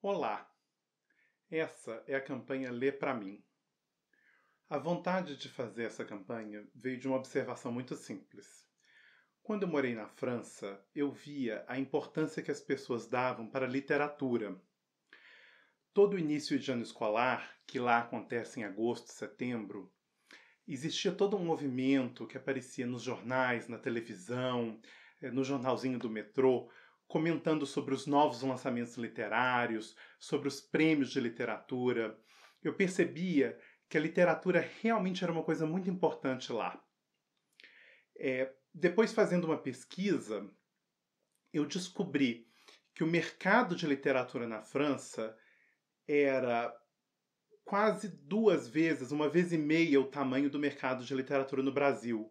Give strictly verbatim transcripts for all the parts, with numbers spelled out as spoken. Olá! Essa é a campanha Lê Pra Mim. A vontade de fazer essa campanha veio de uma observação muito simples. Quando eu morei na França, eu via a importância que as pessoas davam para a literatura. Todo início de ano escolar, que lá acontece em agosto, setembro, existia todo um movimento que aparecia nos jornais, na televisão, no jornalzinho do metrô, comentando sobre os novos lançamentos literários, sobre os prêmios de literatura. Eu percebia que a literatura realmente era uma coisa muito importante lá. É, depois, fazendo uma pesquisa, eu descobri que o mercado de literatura na França era quase duas vezes, uma vez e meia, o tamanho do mercado de literatura no Brasil,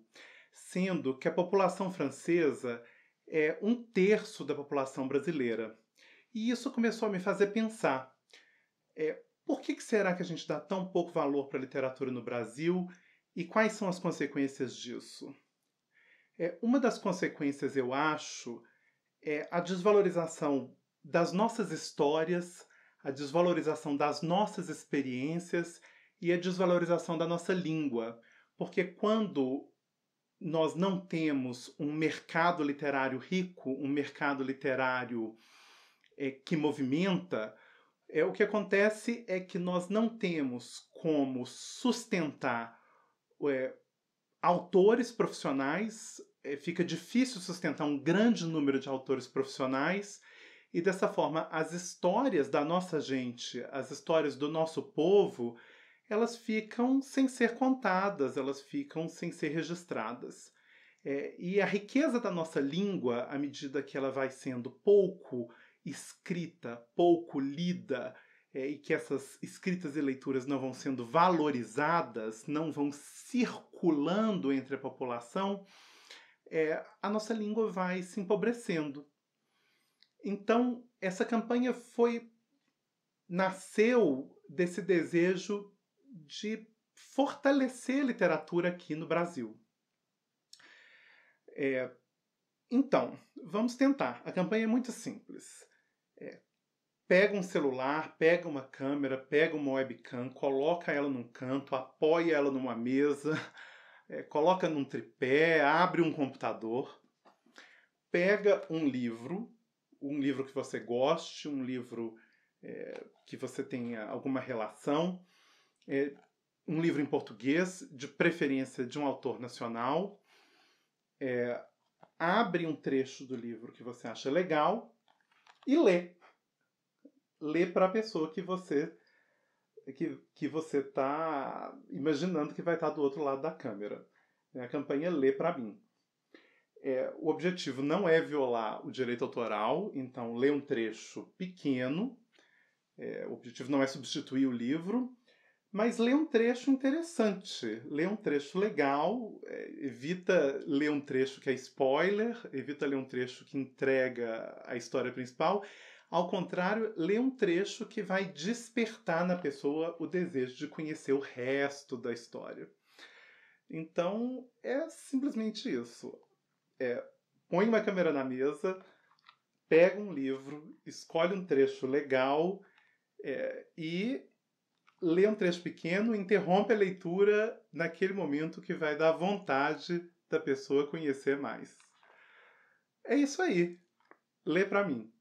sendo que a população francesa é um terço da população brasileira. E isso começou a me fazer pensar. É, por que, que será que a gente dá tão pouco valor para a literatura no Brasil? E quais são as consequências disso? É, uma das consequências, eu acho, é a desvalorização das nossas histórias, a desvalorização das nossas experiências e a desvalorização da nossa língua. Porque quando nós não temos um mercado literário rico, um mercado literário é, que movimenta, é, o que acontece é que nós não temos como sustentar é, autores profissionais, é, fica difícil sustentar um grande número de autores profissionais, e dessa forma as histórias da nossa gente, as histórias do nosso povo, elas ficam sem ser contadas, elas ficam sem ser registradas. É, e a riqueza da nossa língua, à medida que ela vai sendo pouco escrita, pouco lida, é, e que essas escritas e leituras não vão sendo valorizadas, não vão circulando entre a população, é, a nossa língua vai se empobrecendo. Então, essa campanha foi, nasceu desse desejo de fortalecer a literatura aqui no Brasil. É, então, vamos tentar. A campanha é muito simples. É, pega um celular, pega uma câmera, pega uma webcam, coloca ela num canto, apoia ela numa mesa, é, coloca num tripé, abre um computador, pega um livro, um livro que você goste, um livro é, que você tenha alguma relação, É um livro em português, de preferência de um autor nacional. É, abre um trecho do livro que você acha legal e lê. Lê para a pessoa que você que, que você está imaginando que vai estar tá do outro lado da câmera. É a campanha Lê Pra Mim. É, o objetivo não é violar o direito autoral, então lê um trecho pequeno. É, o objetivo não é substituir o livro, mas lê um trecho interessante, lê um trecho legal, evita ler um trecho que é spoiler, evita ler um trecho que entrega a história principal. Ao contrário, lê um trecho que vai despertar na pessoa o desejo de conhecer o resto da história. Então, é simplesmente isso. É, põe uma câmera na mesa, pega um livro, escolhe um trecho legal é, e lê um trecho pequeno, interrompe a leitura naquele momento que vai dar vontade da pessoa conhecer mais. É isso aí. Lê Pra Mim.